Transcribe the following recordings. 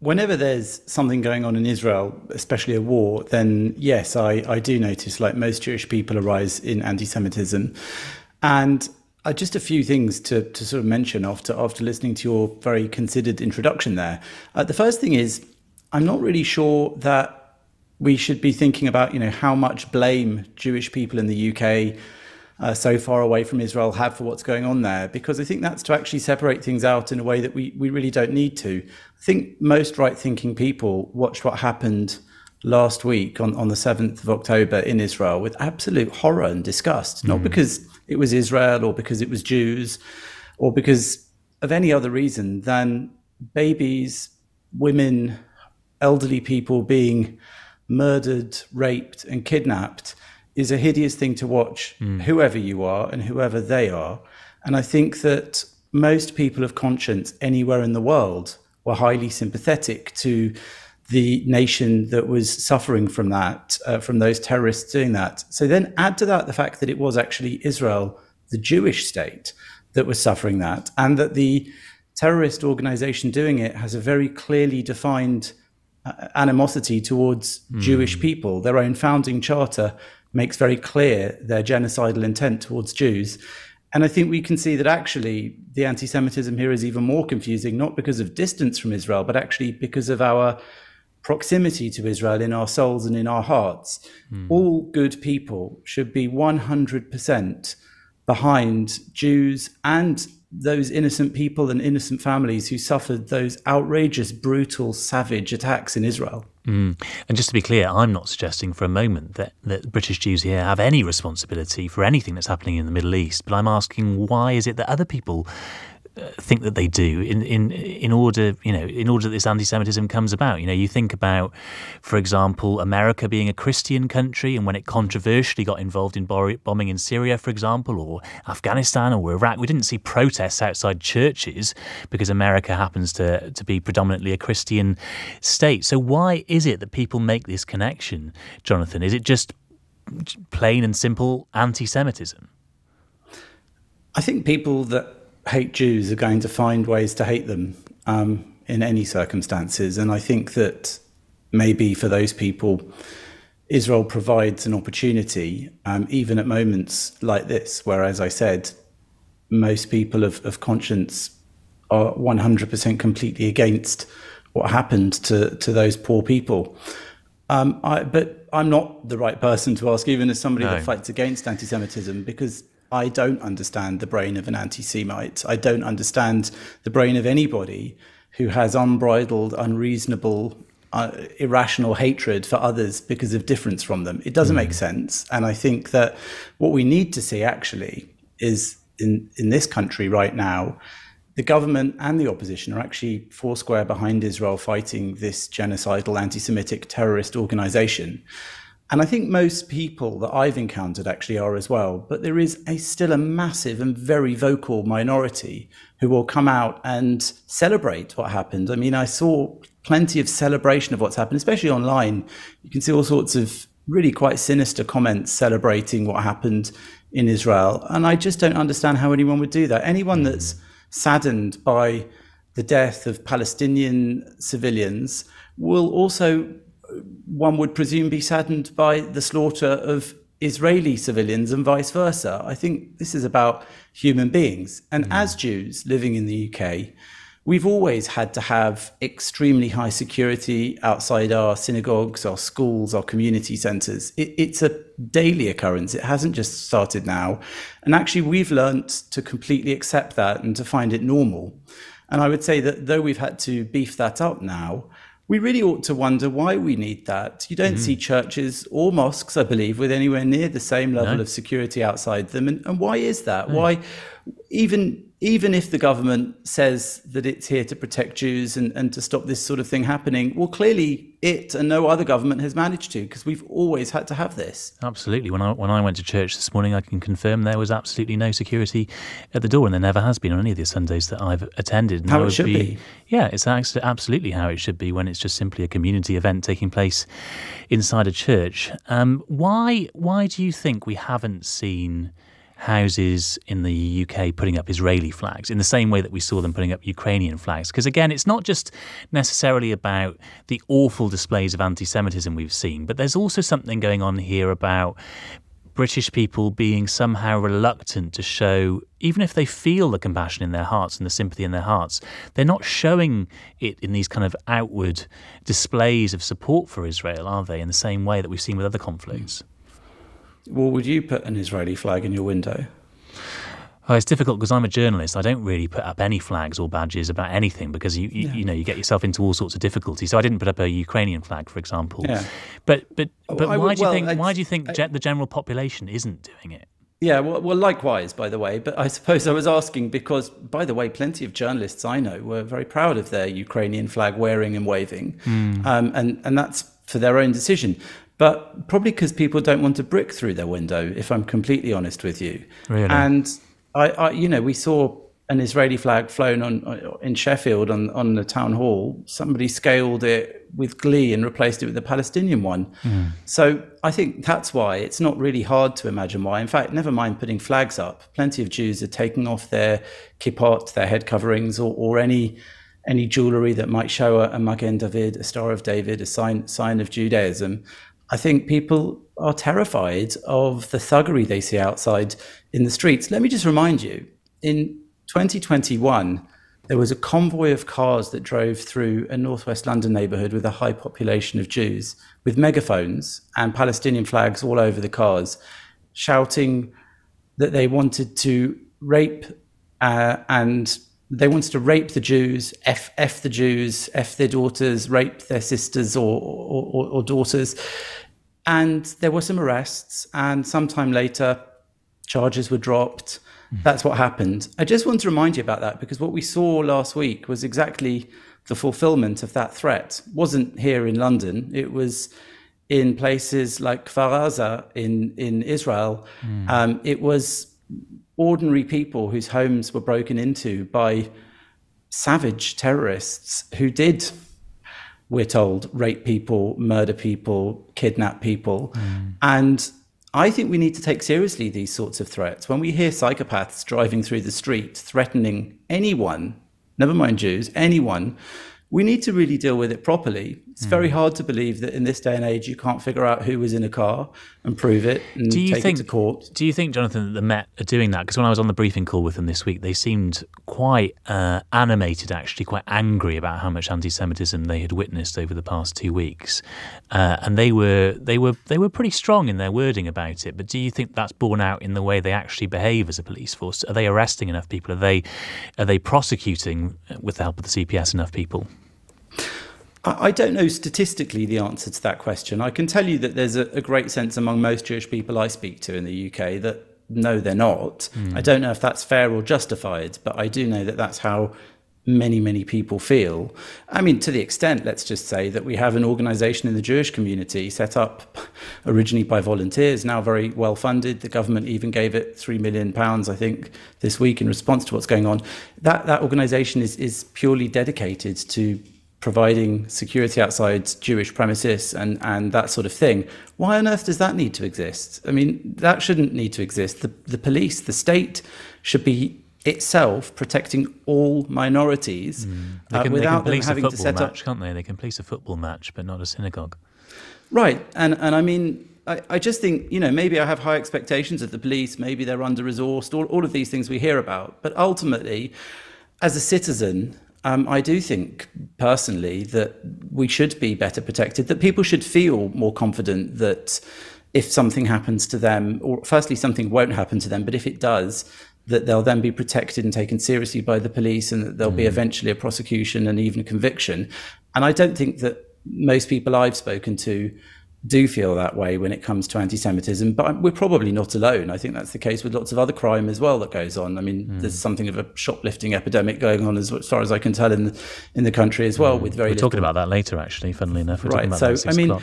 Whenever there's something going on in Israel, especially a war, then yes, I do notice, like most Jewish people, a rise in anti-Semitism. And just a few things to sort of mention after listening to your very considered introduction there. The first thing is, I'm not really sure that we should be thinking about, you know, how much blame Jewish people in the UK so far away from Israel have for what's going on there, because I think that's to actually separate things out in a way that we really don't need to. I think most right-thinking people watched what happened last week on the 7th of October in Israel with absolute horror and disgust, not because it was Israel or because it was Jews or because of any other reason than babies, women, elderly people being murdered, raped and kidnapped. Is a hideous thing to watch, whoever you are and whoever they are. And I think that most people of conscience anywhere in the world were highly sympathetic to the nation that was suffering from that, from those terrorists doing that. So then add to that the fact that it was actually Israel, the Jewish state, that was suffering that, and that the terrorist organization doing it has a very clearly defined animosity towards Jewish people. Their own founding charter makes very clear their genocidal intent towards Jews. And I think we can see that actually the anti-Semitism here is even more confusing, not because of distance from Israel, but actually because of our proximity to Israel in our souls and in our hearts. All good people should be 100% behind Jews and those innocent people and innocent families who suffered those outrageous, brutal, savage attacks in Israel. And just to be clear, I'm not suggesting for a moment that British Jews here have any responsibility for anything that's happening in the Middle East, but I'm asking, why is it that other people think that they do in order that this anti-Semitism comes about? You know, you think about, for example, America being a Christian country, and when it controversially got involved in bombing in Syria, for example, or Afghanistan or Iraq, we didn't see protests outside churches because America happens to be predominantly a Christian state. So why is it that people make this connection, Jonathan? Is it just plain and simple anti-Semitism? I think people that hate Jews are going to find ways to hate them in any circumstances. And I think that maybe for those people, Israel provides an opportunity, even at moments like this, where, as I said, most people of conscience are 100% completely against what happened to those poor people. But I'm not the right person to ask, even as somebody that fights against anti-Semitism, because I don't understand the brain of an anti-Semite. I don't understand the brain of anybody who has unbridled, unreasonable, irrational hatred for others because of difference from them. It doesn't make sense. And I think that what we need to see actually is in this country right now, the government and the opposition are actually foursquare behind Israel fighting this genocidal anti-Semitic terrorist organization. And I think most people that I've encountered actually are as well, but there is still a massive and very vocal minority who will come out and celebrate what happened. I mean, I saw plenty of celebration of what's happened, especially online. You can see all sorts of really quite sinister comments celebrating what happened in Israel. And I just don't understand how anyone would do that. Anyone that's saddened by the death of Palestinian civilians will also, one would presume, be saddened by the slaughter of Israeli civilians and vice versa. I think this is about human beings. And as Jews living in the UK, we've always had to have extremely high security outside our synagogues, our schools, our community centres. It's a daily occurrence. It hasn't just started now. And actually, we've learnt to completely accept that and to find it normal. And I would say that though we've had to beef that up now, we really ought to wonder why we need that. You don't see churches or mosques, I believe, with anywhere near the same level of security outside them. And why is that? Why, even if the government says that it's here to protect Jews and to stop this sort of thing happening, well, clearly it and no other government has managed to, because we've always had to have this. Absolutely. When I went to church this morning, I can confirm there was absolutely no security at the door, and there never has been on any of the Sundays that I've attended. And how it should be. Yeah, it's absolutely how it should be when it's just simply a community event taking place inside a church. Why do you think we haven't seen houses in the UK putting up Israeli flags in the same way that we saw them putting up Ukrainian flags. Because again, it's not just necessarily about the awful displays of anti-Semitism we've seen, but there's also something going on here about British people being somehow reluctant to show, even if they feel the compassion in their hearts and the sympathy in their hearts, they're not showing it in these kind of outward displays of support for Israel, are they, in the same way that we've seen with other conflicts? Well, would you put an Israeli flag in your window? Oh, it's difficult because I'm a journalist. I don't really put up any flags or badges about anything because you know, you get yourself into all sorts of difficulties. So I didn't put up a Ukrainian flag, for example. Yeah. But why do you think the general population isn't doing it? Yeah, well, likewise, by the way. But I suppose I was asking because, by the way, plenty of journalists I know were very proud of their Ukrainian flag wearing and waving, and that's for their own decision. But probably because people don't want a brick through their window, if I'm completely honest with you. Really? And I you know, we saw an Israeli flag flown in Sheffield on the town hall. Somebody scaled it with glee and replaced it with the Palestinian one. So I think that's why it's not really hard to imagine why. In fact, never mind putting flags up. Plenty of Jews are taking off their kippot, their head coverings, or any jewellery that might show a Magen David, a Star of David, a sign of Judaism. I think people are terrified of the thuggery they see outside in the streets. Let me just remind you, in 2021, there was a convoy of cars that drove through a northwest London neighbourhood with a high population of Jews, with megaphones and Palestinian flags all over the cars, shouting that they wanted to rape the Jews, F the Jews, F their daughters, rape their sisters or daughters. And there were some arrests, and sometime later, charges were dropped. That's what happened. I just want to remind you about that, because what we saw last week was exactly the fulfillment of that threat. It wasn't here in London. It was in places like Kfar Aza in Israel. It was ordinary people whose homes were broken into by savage terrorists who did, we're told, rape people, murder people, kidnap people. And I think we need to take seriously these sorts of threats. When we hear psychopaths driving through the street threatening anyone, never mind Jews, anyone, we need to really deal with it properly. It's very hard to believe that in this day and age you can't figure out who was in a car and prove it and take it to court. Do you think, Jonathan, that the Met are doing that? Because when I was on the briefing call with them this week, they seemed quite animated, actually, quite angry about how much anti-Semitism they had witnessed over the past 2 weeks, and they were pretty strong in their wording about it. But do you think that's borne out in the way they actually behave as a police force? Are they arresting enough people? Are they prosecuting, with the help of the CPS, enough people? I don't know statistically the answer to that question. I can tell you that there's a great sense among most Jewish people I speak to in the UK that no, they're not. I don't know if that's fair or justified, but I do know that that's how many people feel. I mean, to the extent, let's just say, that we have an organisation in the Jewish community set up originally by volunteers, now very well funded. The government even gave it £3 million, I think, this week in response to what's going on. That organisation is purely dedicated to providing security outside Jewish premises and that sort of thing. Why on earth does that need to exist? I mean, that shouldn't need to exist. The police, the state, should be itself protecting all minorities without them having to set up. Can't they? They can police a football match, but not a synagogue. Right, and I mean, I just think, you know, maybe I have high expectations of the police. Maybe they're under-resourced. All of these things we hear about, but ultimately, as a citizen, I do think, personally, that we should be better protected, that people should feel more confident that if something happens to them, or firstly, something won't happen to them, but if it does, that they'll then be protected and taken seriously by the police, and that there'll be eventually a prosecution and even conviction. And I don't think that most people I've spoken to do feel that way when it comes to anti-Semitism, but we're probably not alone. I think that's the case with lots of other crime as well that goes on. I mean, there's something of a shoplifting epidemic going on, as far as I can tell, in the country as well. With very, we're talking about that later, actually. Funnily enough, we're talking about that at 6 o'clock.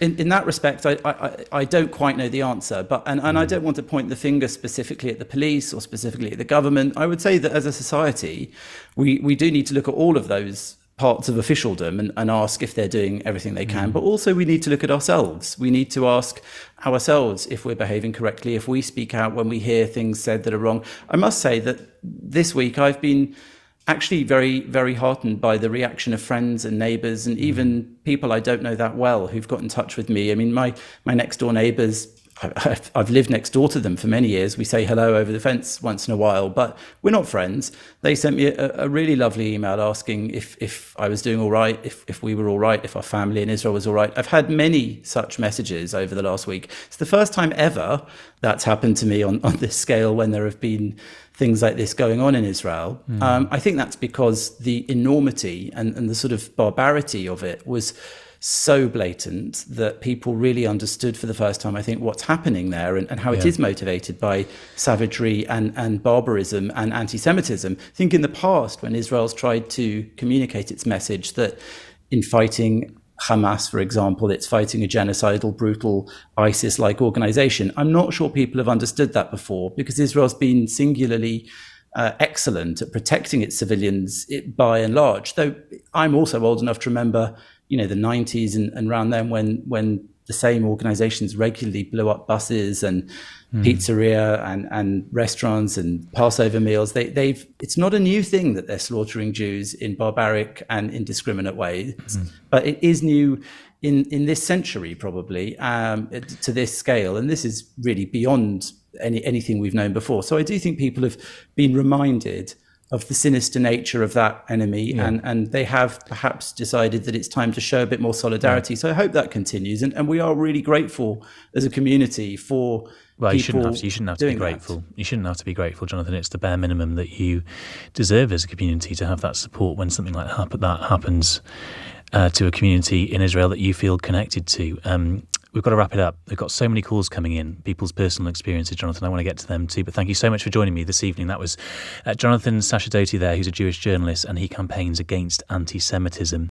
In that respect, I don't quite know the answer, but and I don't want to point the finger specifically at the police or specifically at the government. I would say that as a society, we do need to look at all of those parts of officialdom and ask if they're doing everything they can. But also we need to look at ourselves. We need to ask ourselves if we're behaving correctly, if we speak out when we hear things said that are wrong. I must say that this week I've been actually very, very heartened by the reaction of friends and neighbours and even people I don't know that well who've got in touch with me. I mean, my next door neighbours, I've lived next door to them for many years. We say hello over the fence once in a while, but we're not friends. They sent me a really lovely email asking if I was doing all right, if we were all right, if our family in Israel was all right. I've had many such messages over the last week. It's the first time ever that's happened to me on this scale when there have been things like this going on in Israel. I think that's because the enormity and the sort of barbarity of it was so blatant that people really understood for the first time, I think, what's happening there and how it is motivated by savagery and barbarism and anti-Semitism. I think in the past, when Israel's tried to communicate its message that in fighting Hamas, for example, it's fighting a genocidal, brutal, ISIS-like organization, I'm not sure people have understood that before, because Israel's been singularly excellent at protecting its civilians by and large. Though I'm also old enough to remember, you know, the 90s and around then when the same organizations regularly blew up buses and pizzeria and restaurants and Passover meals. They've it's not a new thing that they're slaughtering Jews in barbaric and indiscriminate ways, but it is new in this century, probably, to this scale. And this is really beyond anything we've known before. So I do think people have been reminded of the sinister nature of that enemy, and they have perhaps decided that it's time to show a bit more solidarity. So I hope that continues, and we are really grateful as a community for. Well, you shouldn't have to be grateful. That. You shouldn't have to be grateful, Jonathan. It's the bare minimum that you deserve as a community to have that support when something like that happens to a community in Israel that you feel connected to. We've got to wrap it up. We've got so many calls coming in, people's personal experiences, Jonathan. I want to get to them too, but thank you so much for joining me this evening. That was Jonathan Sacerdoti there, who's a Jewish journalist, and he campaigns against anti-Semitism.